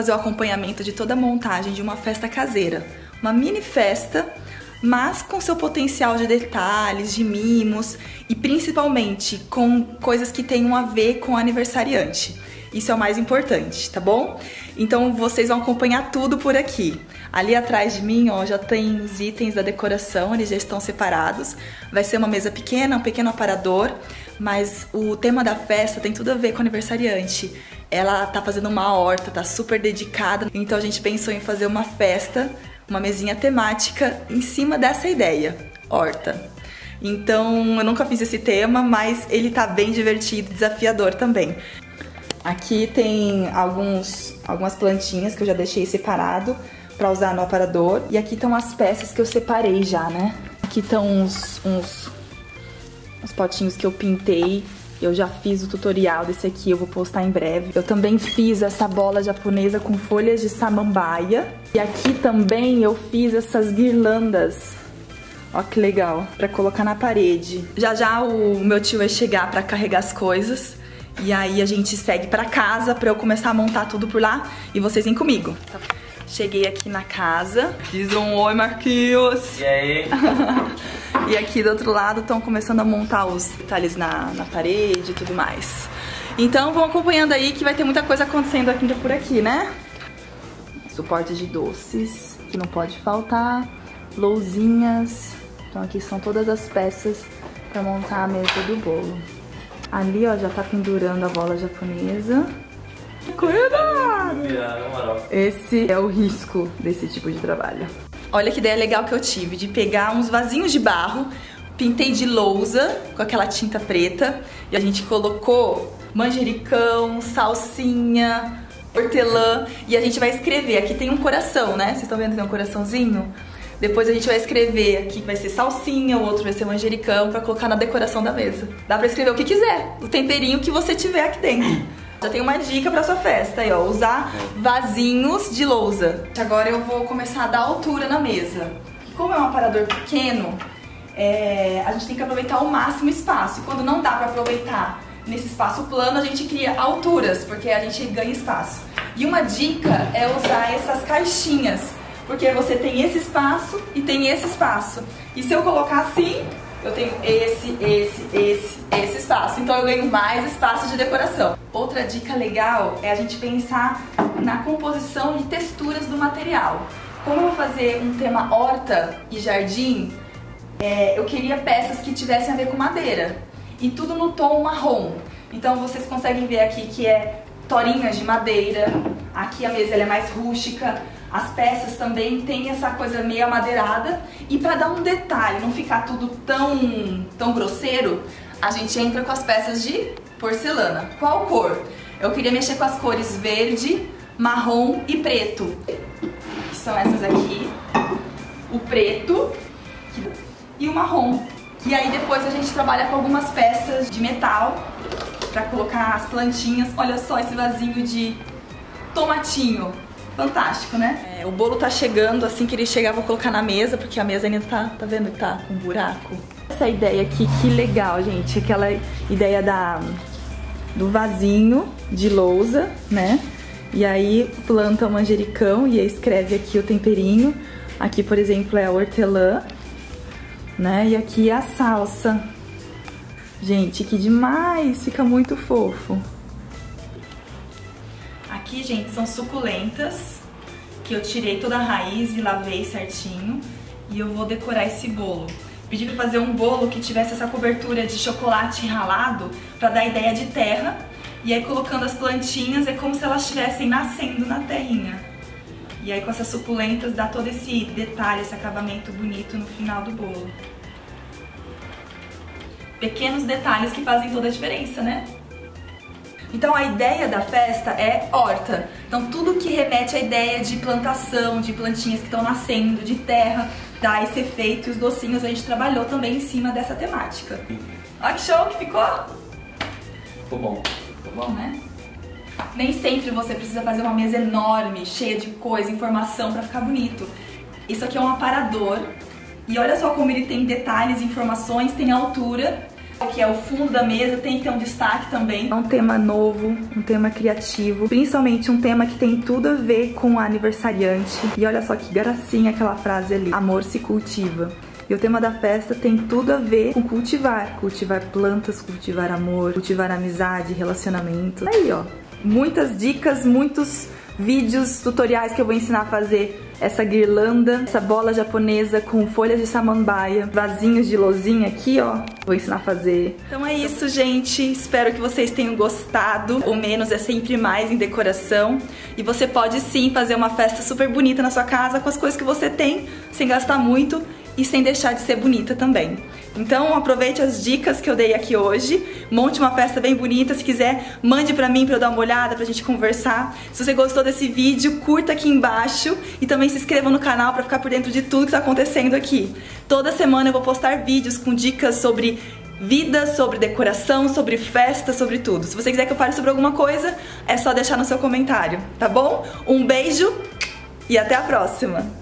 fazer o acompanhamento de toda a montagem de uma festa caseira, uma mini festa, mas com seu potencial de detalhes, de mimos e principalmente com coisas que tenham a ver com o aniversariante. Isso é o mais importante, tá bom? Então vocês vão acompanhar tudo por aqui. Ali atrás de mim, ó, já tem os itens da decoração, eles já estão separados. Vai ser uma mesa pequena, um pequeno aparador, mas o tema da festa tem tudo a ver com o aniversariante. Ela tá fazendo uma horta, tá super dedicada, então a gente pensou em fazer uma festa, uma mesinha temática em cima dessa ideia, horta. Então eu nunca fiz esse tema, mas ele tá bem divertido, desafiador também. Aqui tem algumas plantinhas que eu já deixei separado para usar no aparador. E aqui estão as peças que eu separei já, né? Aqui estão uns potinhos que eu pintei. Eu já fiz o tutorial desse aqui, eu vou postar em breve. Eu também fiz essa bola japonesa com folhas de samambaia. E aqui também eu fiz essas guirlandas. Ó que legal, para colocar na parede. Já já o meu tio vai chegar para carregar as coisas. E aí a gente segue pra casa pra eu começar a montar tudo por lá e vocês vêm comigo. Cheguei aqui na casa, diz um oi, Marquinhos! E aí? E aqui do outro lado estão começando a montar os detalhes na parede e tudo mais. Então vão acompanhando aí que vai ter muita coisa acontecendo aqui por aqui, né? Suporte de doces, que não pode faltar, lousinhas. Então aqui são todas as peças pra montar a mesa do bolo. Ali, ó, já tá pendurando a bola japonesa. Cuidado! Esse é o risco desse tipo de trabalho. Olha que ideia legal que eu tive de pegar uns vasinhos de barro, pintei de lousa com aquela tinta preta e a gente colocou manjericão, salsinha, hortelã e a gente vai escrever. Aqui tem um coração, né? Vocês estão vendo que tem um coraçãozinho? Depois a gente vai escrever aqui, vai ser salsinha, o outro vai ser manjericão, pra colocar na decoração da mesa. Dá pra escrever o que quiser, o temperinho que você tiver aqui dentro. Já tem uma dica pra sua festa aí, ó, usar vasinhos de lousa. Agora eu vou começar a dar altura na mesa. Como é um aparador pequeno, a gente tem que aproveitar o máximo espaço. Quando não dá pra aproveitar nesse espaço plano, a gente cria alturas, porque a gente ganha espaço. E uma dica é usar essas caixinhas. Porque você tem esse espaço e tem esse espaço. E se eu colocar assim, eu tenho esse espaço. Então eu ganho mais espaço de decoração. Outra dica legal é a gente pensar na composição de texturas do material. Como eu vou fazer um tema horta e jardim, eu queria peças que tivessem a ver com madeira. E tudo no tom marrom. Então vocês conseguem ver aqui que é torinhas de madeira. Aqui a mesa ela é mais rústica. As peças também tem essa coisa meio amadeirada. E pra dar um detalhe, não ficar tudo tão grosseiro, a gente entra com as peças de porcelana. Qual cor? Eu queria mexer com as cores verde, marrom e preto. Que são essas aqui. O preto e o marrom. E aí depois a gente trabalha com algumas peças de metal pra colocar as plantinhas. Olha só esse vasinho de tomatinho. Fantástico, né? O bolo tá chegando, assim que ele chegar eu vou colocar na mesa, porque a mesa ainda tá vendo que tá com um buraco. Essa ideia aqui, que legal, gente. Aquela ideia do vasinho de lousa, né? E aí planta o manjericão e aí escreve aqui o temperinho. Aqui, por exemplo, é a hortelã, né? E aqui é a salsa. Gente, que demais! Fica muito fofo. Aqui, gente, são suculentas, que eu tirei toda a raiz e lavei certinho. E eu vou decorar esse bolo. Pedi pra fazer um bolo que tivesse essa cobertura de chocolate ralado, pra dar a ideia de terra. E aí colocando as plantinhas, é como se elas estivessem nascendo na terrinha. E aí com essas suculentas dá todo esse detalhe, esse acabamento bonito no final do bolo. Pequenos detalhes que fazem toda a diferença, né? Então a ideia da festa é horta, então tudo que remete à ideia de plantação, de plantinhas que estão nascendo, de terra, dá esse efeito e os docinhos a gente trabalhou também em cima dessa temática. Olha que show que ficou! Ficou bom, né? Nem sempre você precisa fazer uma mesa enorme, cheia de coisa, informação pra ficar bonito. Isso aqui é um aparador e olha só como ele tem detalhes, informações, tem altura. que é o fundo da mesa, tem que ter um destaque também. É um tema novo, um tema criativo, principalmente um tema que tem tudo a ver com a aniversariante. E olha só que gracinha aquela frase ali, amor se cultiva. E o tema da festa tem tudo a ver com cultivar. Cultivar plantas, cultivar amor, cultivar amizade, relacionamento. Aí, ó, muitas dicas, muitos vídeos, tutoriais que eu vou ensinar a fazer essa guirlanda, essa bola japonesa com folhas de samambaia, vasinhos de lousinha aqui, ó. Vou ensinar a fazer. Então é isso, gente. Espero que vocês tenham gostado. O menos é sempre mais em decoração. E você pode sim fazer uma festa super bonita na sua casa com as coisas que você tem, sem gastar muito e sem deixar de ser bonita também. Então aproveite as dicas que eu dei aqui hoje, monte uma festa bem bonita, se quiser mande pra mim pra eu dar uma olhada, pra gente conversar. Se você gostou desse vídeo, curta aqui embaixo e também se inscreva no canal pra ficar por dentro de tudo que tá acontecendo aqui. Toda semana eu vou postar vídeos com dicas sobre vida, sobre decoração, sobre festa, sobre tudo. Se você quiser que eu fale sobre alguma coisa, é só deixar no seu comentário, tá bom? Um beijo e até a próxima!